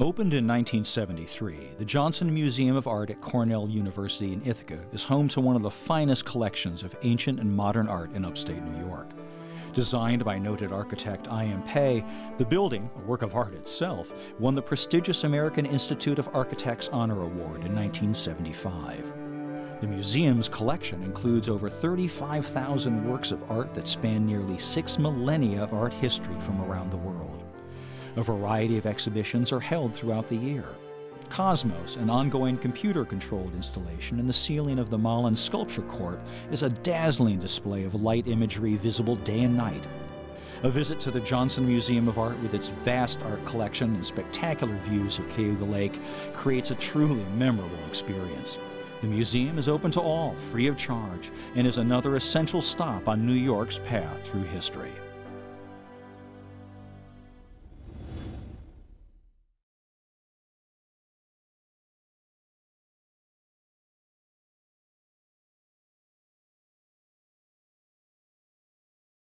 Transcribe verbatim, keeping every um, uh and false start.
Opened in nineteen seventy-three, the Johnson Museum of Art at Cornell University in Ithaca is home to one of the finest collections of ancient and modern art in upstate New York. Designed by noted architect I M Pei, the building, a work of art itself, won the prestigious American Institute of Architects Honor Award in nineteen seventy-five. The museum's collection includes over thirty-five thousand works of art that span nearly six millennia of art history from around the world. A variety of exhibitions are held throughout the year. Cosmos, an ongoing computer-controlled installation in the ceiling of the Mallin Sculpture Court, is a dazzling display of light imagery visible day and night. A visit to the Johnson Museum of Art with its vast art collection and spectacular views of Cayuga Lake creates a truly memorable experience. The museum is open to all, free of charge, and is another essential stop on New York's path through history.